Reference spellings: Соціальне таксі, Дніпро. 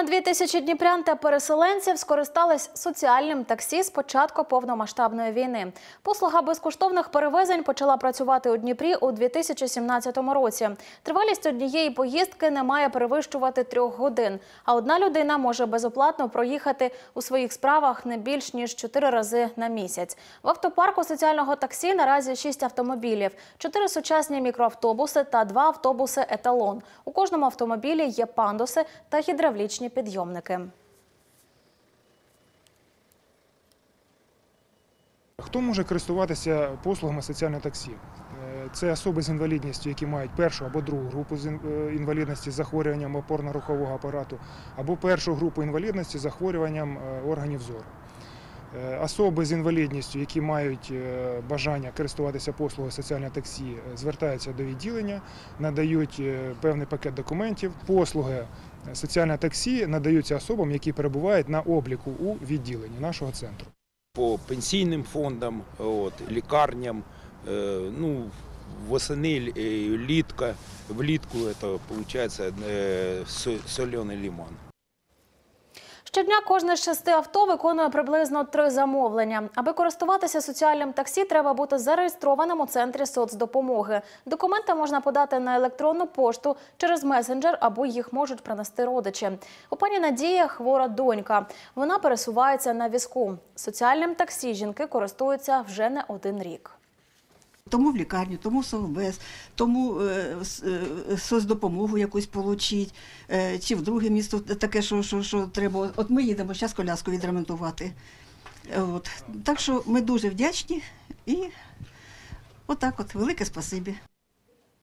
Понад 2000 дніпрян та переселенців скористались соціальним таксі з початку повномасштабної війни. Послуга безкоштовних перевезень почала працювати у Дніпрі у 2017 році. Тривалість однієї поїздки не має перевищувати 3 годин, а одна людина може безоплатно проїхати у своїх справах не більш ніж 4 рази на місяць. В автопарку соціального таксі наразі 6 автомобілів, 4 сучасні мікроавтобуси та 2 автобуси «Еталон». У кожному автомобілі є пандуси та гідравлічні підйомники. Хто може користуватися послугами соціального таксі? Це особи з інвалідністю, які мають 1-ю або 2-у групу інвалідності з захворюванням опорно-рухового апарату, або 1-ю групу інвалідності з захворюванням органів зору. Особи з інвалідністю, які мають бажання користуватися послугою соціального таксі, звертаються до відділення, надають певний пакет документів. Послуги соціального таксі надаються особам, які перебувають на обліку у відділенні нашого центру. По пенсійним фондам, лікарням, восени, влітку це виходить соляний лиман. Щодня кожне з 6 авто виконує приблизно 3 замовлення. Аби користуватися соціальним таксі, треба бути зареєстрованим у центрі соцдопомоги. Документи можна подати на електронну пошту, через месенджер або їх можуть принести родичі. У пані Надії хвора донька. Вона пересувається на візку. Соціальним таксі жінки користуються вже не 1 рік. Тому в лікарню, тому в совбез, тому соцдопомогу якусь отримати, чи в друге місто таке, що треба. От ми їдемо зараз коляску відремонтувати. Так що ми дуже вдячні і отак велике спасибі.